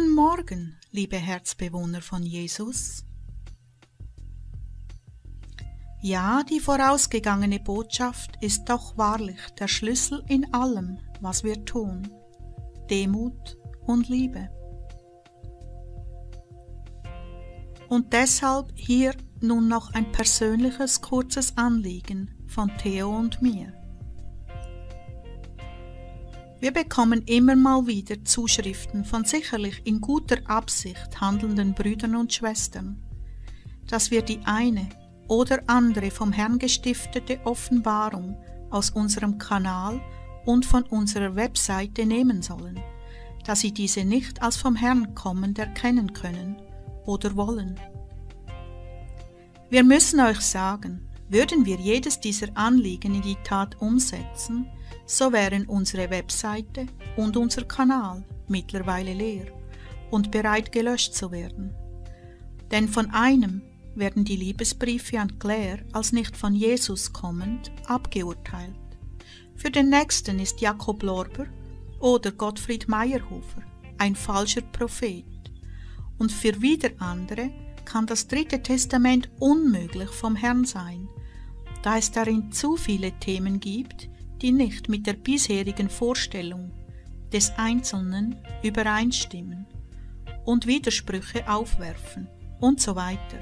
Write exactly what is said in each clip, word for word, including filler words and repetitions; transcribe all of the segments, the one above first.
Guten Morgen, liebe Herzbewohner von Jesus. Ja, die vorausgegangene Botschaft ist doch wahrlich der Schlüssel in allem, was wir tun. Demut und Liebe. Und deshalb hier nun noch ein persönliches, kurzes Anliegen von Theo und mir. Wir bekommen immer mal wieder Zuschriften von sicherlich in guter Absicht handelnden Brüdern und Schwestern, dass wir die eine oder andere vom Herrn gestiftete Offenbarung aus unserem Kanal und von unserer Webseite nehmen sollen, da sie diese nicht als vom Herrn kommend erkennen können oder wollen. Wir müssen euch sagen, würden wir jedes dieser Anliegen in die Tat umsetzen, so wären unsere Webseite und unser Kanal mittlerweile leer und bereit gelöscht zu werden. Denn von einem werden die Liebesbriefe an Clare als nicht von Jesus kommend abgeurteilt. Für den nächsten ist Jakob Lorber oder Gottfried Mayerhofer ein falscher Prophet. Und für wieder andere kann das dritte Testament unmöglich vom Herrn sein, da es darin zu viele Themen gibt, die nicht mit der bisherigen Vorstellung des Einzelnen übereinstimmen und Widersprüche aufwerfen und so weiter.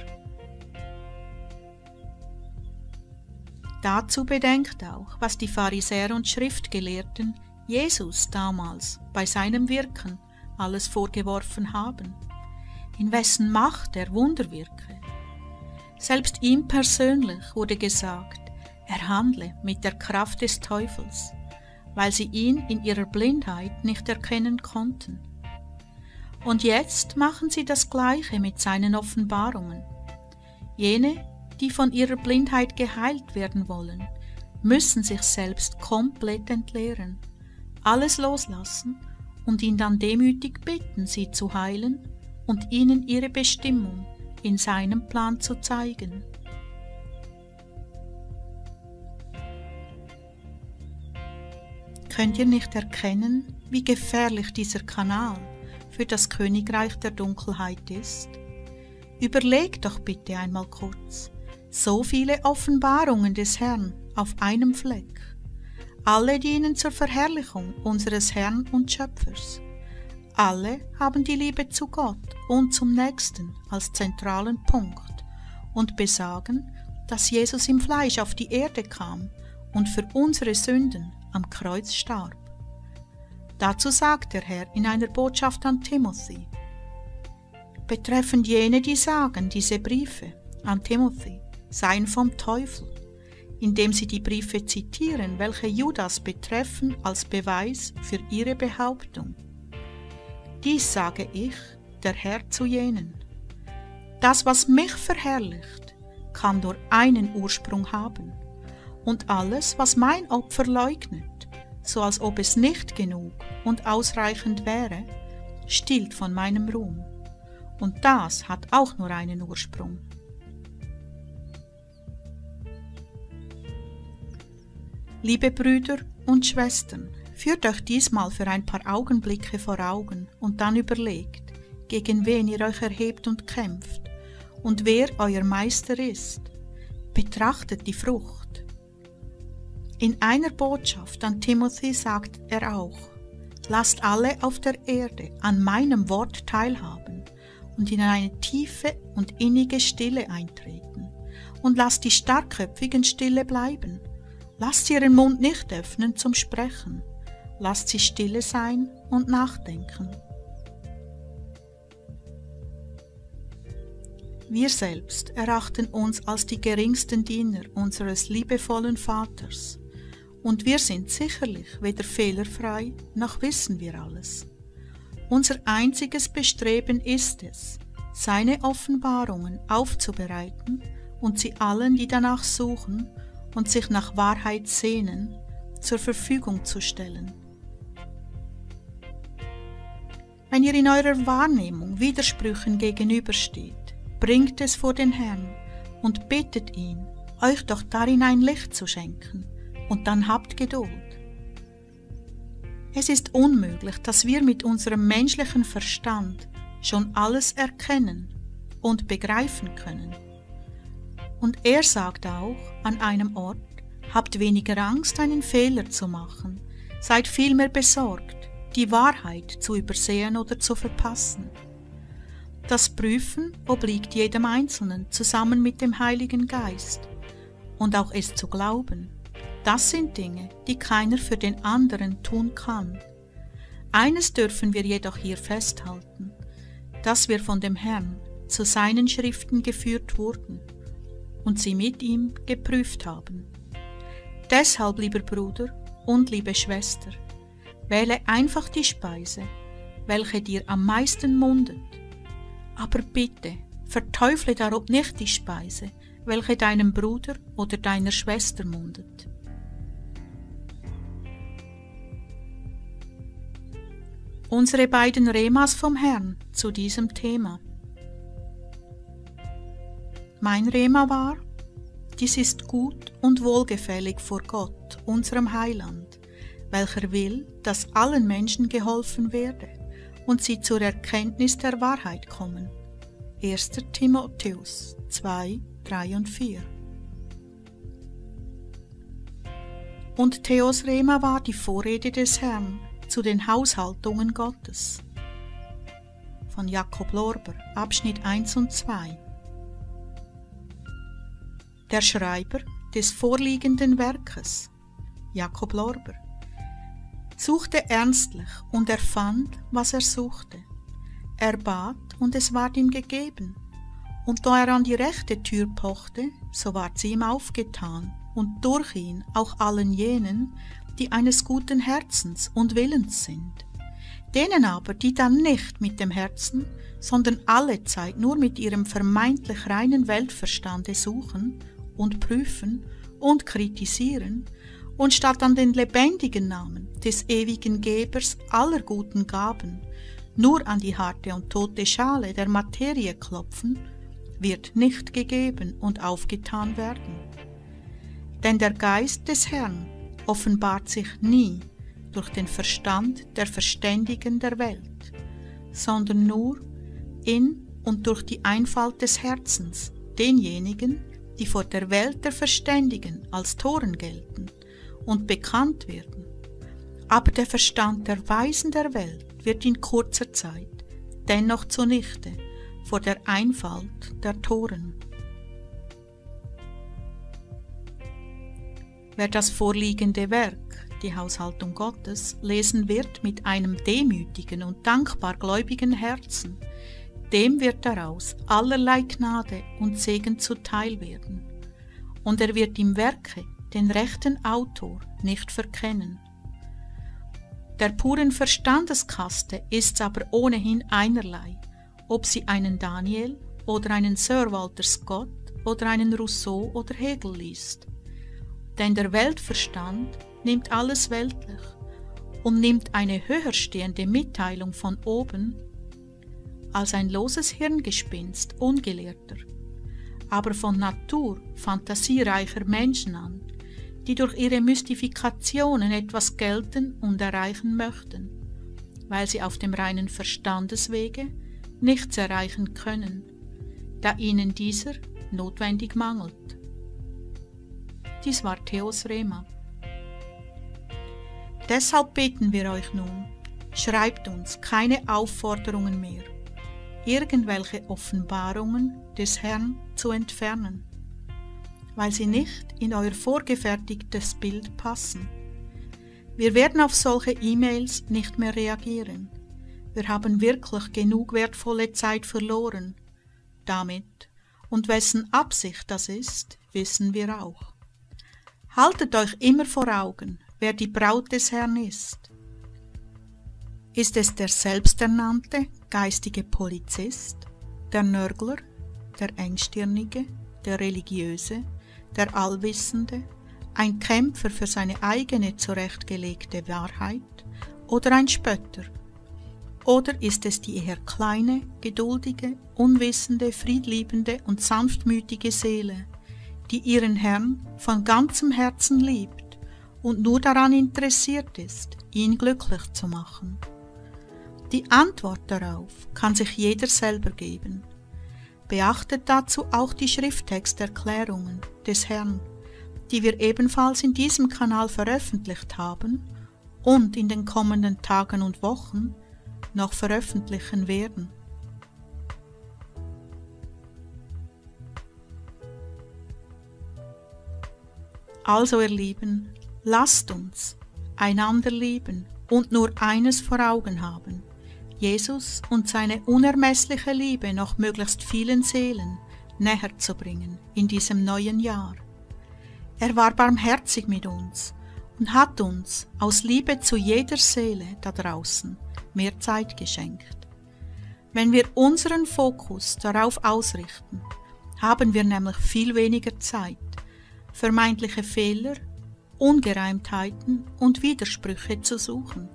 Dazu bedenkt auch, was die Pharisäer und Schriftgelehrten Jesus damals bei seinem Wirken alles vorgeworfen haben, in wessen Macht er Wunder wirke. Selbst ihm persönlich wurde gesagt, er handle mit der Kraft des Teufels, weil sie ihn in ihrer Blindheit nicht erkennen konnten. Und jetzt machen sie das Gleiche mit seinen Offenbarungen. Jene, die von ihrer Blindheit geheilt werden wollen, müssen sich selbst komplett entleeren, alles loslassen und ihn dann demütig bitten, sie zu heilen und ihnen ihre Bestimmung in seinem Plan zu zeigen. Könnt ihr nicht erkennen, wie gefährlich dieser Kanal für das Königreich der Dunkelheit ist? Überlegt doch bitte einmal kurz, so viele Offenbarungen des Herrn auf einem Fleck. Alle dienen zur Verherrlichung unseres Herrn und Schöpfers. Alle haben die Liebe zu Gott und zum Nächsten als zentralen Punkt und besagen, dass Jesus im Fleisch auf die Erde kam und für unsere Sünden am Kreuz starb. Dazu sagt der Herr in einer Botschaft an Timothy, betreffend jene, die sagen, diese Briefe an Timothy seien vom Teufel, indem sie die Briefe zitieren, welche Judas betreffen als Beweis für ihre Behauptung. Dies sage ich, der Herr, zu jenen. Das, was mich verherrlicht, kann nur einen Ursprung haben. Und alles, was mein Opfer leugnet, so als ob es nicht genug und ausreichend wäre, stillt von meinem Ruhm. Und das hat auch nur einen Ursprung. Liebe Brüder und Schwestern, führt euch diesmal für ein paar Augenblicke vor Augen und dann überlegt, gegen wen ihr euch erhebt und kämpft und wer euer Meister ist. Betrachtet die Frucht. In einer Botschaft an Timothy sagt er auch, lasst alle auf der Erde an meinem Wort teilhaben und in eine tiefe und innige Stille eintreten und lasst die Starkköpfigen stille bleiben. Lasst ihren Mund nicht öffnen zum Sprechen, lasst sie stille sein und nachdenken. Wir selbst erachten uns als die geringsten Diener unseres liebevollen Vaters. Und wir sind sicherlich weder fehlerfrei, noch wissen wir alles. Unser einziges Bestreben ist es, seine Offenbarungen aufzubereiten und sie allen, die danach suchen und sich nach Wahrheit sehnen, zur Verfügung zu stellen. Wenn ihr in eurer Wahrnehmung Widersprüchen gegenübersteht, bringt es vor den Herrn und bittet ihn, euch doch darin ein Licht zu schenken, und dann habt Geduld. Es ist unmöglich, dass wir mit unserem menschlichen Verstand schon alles erkennen und begreifen können. Und er sagt auch an einem Ort, habt weniger Angst, einen Fehler zu machen, seid vielmehr besorgt, die Wahrheit zu übersehen oder zu verpassen. Das Prüfen obliegt jedem Einzelnen zusammen mit dem Heiligen Geist und auch es zu glauben. Das sind Dinge, die keiner für den anderen tun kann. Eines dürfen wir jedoch hier festhalten, dass wir von dem Herrn zu seinen Schriften geführt wurden und sie mit ihm geprüft haben. Deshalb, lieber Bruder und liebe Schwester, wähle einfach die Speise, welche dir am meisten mundet. Aber bitte, verteufle darob nicht die Speise, welche deinem Bruder oder deiner Schwester mundet. Unsere beiden Remas vom Herrn zu diesem Thema. Mein Rema war: Dies ist gut und wohlgefällig vor Gott, unserem Heiland, welcher will, dass allen Menschen geholfen werde und sie zur Erkenntnis der Wahrheit kommen. erster Timotheus zwei, drei und vier. Und Theos Rema war die Vorrede des Herrn zu den Haushaltungen Gottes. Von Jakob Lorber, Abschnitt eins und zwei. Der Schreiber des vorliegenden Werkes, Jakob Lorber, suchte ernstlich und er fand, was er suchte. Er bat und es ward ihm gegeben. Und da er an die rechte Tür pochte, so ward sie ihm aufgetan und durch ihn auch allen jenen, die eines guten Herzens und Willens sind. Denen aber, die dann nicht mit dem Herzen, sondern allezeit nur mit ihrem vermeintlich reinen Weltverstande suchen und prüfen und kritisieren und statt an den lebendigen Namen des ewigen Gebers aller guten Gaben nur an die harte und tote Schale der Materie klopfen, wird nicht gegeben und aufgetan werden. Denn der Geist des Herrn offenbart sich nie durch den Verstand der Verständigen der Welt, sondern nur in und durch die Einfalt des Herzens, denjenigen, die vor der Welt der Verständigen als Toren gelten und bekannt werden. Aber der Verstand der Weisen der Welt wird in kurzer Zeit dennoch zunichte vor der Einfalt der Toren. Wer das vorliegende Werk, die Haushaltung Gottes, lesen wird mit einem demütigen und dankbar gläubigen Herzen, dem wird daraus allerlei Gnade und Segen zuteil werden. Und er wird im Werke den rechten Autor nicht verkennen. Der puren Verstandeskaste ist's aber ohnehin einerlei, ob sie einen Daniel oder einen Sir Walter Scott oder einen Rousseau oder Hegel liest. Denn der Weltverstand nimmt alles weltlich und nimmt eine höherstehende Mitteilung von oben als ein loses Hirngespinst Ungelehrter, aber von Natur fantasiereicher Menschen an, die durch ihre Mystifikationen etwas gelten und erreichen möchten, weil sie auf dem reinen Verstandeswege nichts erreichen können, da ihnen dieser notwendig mangelt. Dies war Theos Rema. Deshalb beten wir euch nun, schreibt uns keine Aufforderungen mehr, irgendwelche Offenbarungen des Herrn zu entfernen, weil sie nicht in euer vorgefertigtes Bild passen. Wir werden auf solche E-Mails nicht mehr reagieren. Wir haben wirklich genug wertvolle Zeit verloren damit, und wessen Absicht das ist, wissen wir auch. Haltet euch immer vor Augen, wer die Braut des Herrn ist. Ist es der selbsternannte, geistige Polizist, der Nörgler, der Engstirnige, der Religiöse, der Allwissende, ein Kämpfer für seine eigene zurechtgelegte Wahrheit oder ein Spötter? Oder ist es die eher kleine, geduldige, unwissende, friedliebende und sanftmütige Seele, die ihren Herrn von ganzem Herzen liebt und nur daran interessiert ist, ihn glücklich zu machen? Die Antwort darauf kann sich jeder selber geben. Beachtet dazu auch die Schrifttexterklärungen des Herrn, die wir ebenfalls in diesem Kanal veröffentlicht haben und in den kommenden Tagen und Wochen noch veröffentlichen werden. Also ihr Lieben, lasst uns einander lieben und nur eines vor Augen haben: Jesus und seine unermessliche Liebe noch möglichst vielen Seelen näher zu bringen in diesem neuen Jahr. Er war barmherzig mit uns und hat uns aus Liebe zu jeder Seele da draußen mehr Zeit geschenkt. Wenn wir unseren Fokus darauf ausrichten, haben wir nämlich viel weniger Zeit, vermeintliche Fehler, Ungereimtheiten und Widersprüche zu suchen,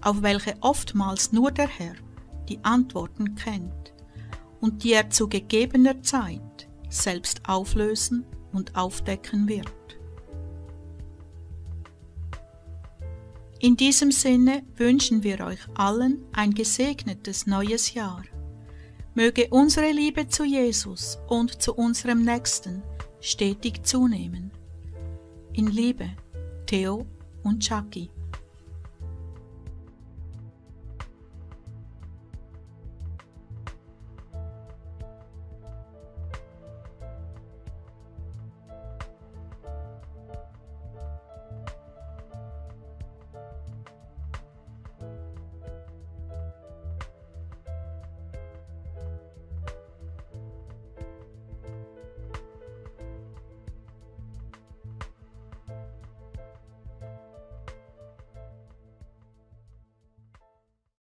auf welche oftmals nur der Herr die Antworten kennt und die er zu gegebener Zeit selbst auflösen und aufdecken wird. In diesem Sinne wünschen wir euch allen ein gesegnetes neues Jahr. Möge unsere Liebe zu Jesus und zu unserem Nächsten stetig zunehmen. In Liebe, Theo und Jackie.